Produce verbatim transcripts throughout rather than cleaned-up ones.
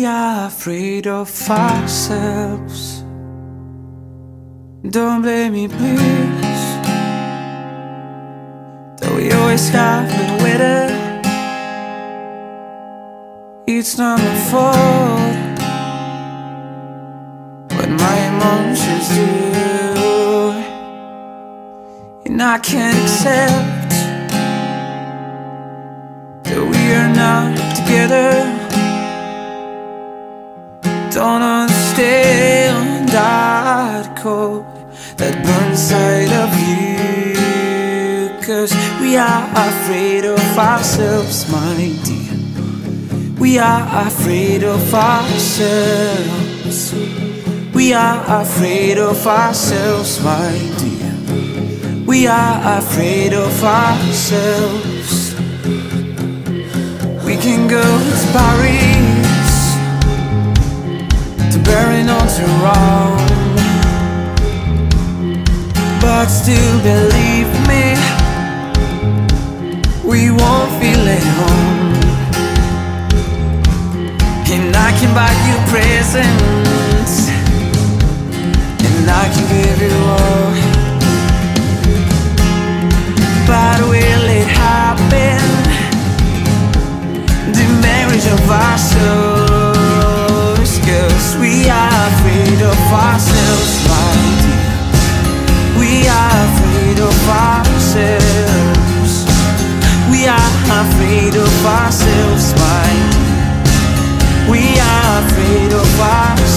we are afraid of ourselves. Don't blame me, please. Though we always have been with it, it's not my fault what my emotions do. And I can't accept that we are not together. Don't understand that cold that burns inside of you, 'cause we are afraid of ourselves, my dear. We are afraid of ourselves. We are afraid of ourselves, my dear. We are afraid of ourselves. We can go to Paris, to Berlin or to Rome, but still believe me, we won't feel at home. And I can buy you presents, and I can give you all, but will it happen? The marriage of our souls, 'cause we are afraid of ourselves, my dear. We are afraid of ourselves. We are afraid of ourselves, my dear. We are afraid of ourselves.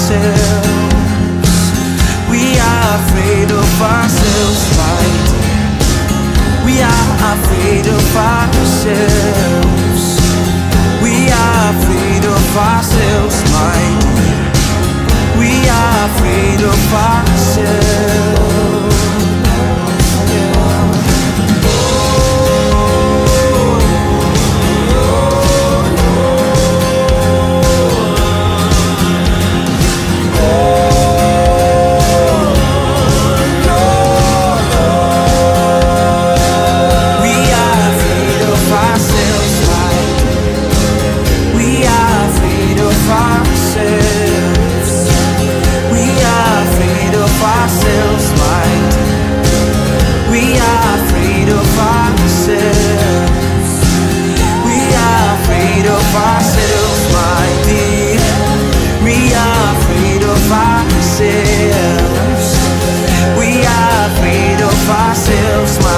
We are afraid of ourselves, my dear. We are afraid of ourselves. We are afraid of ourselves, my dear. We are afraid of ourselves. Ourselves, my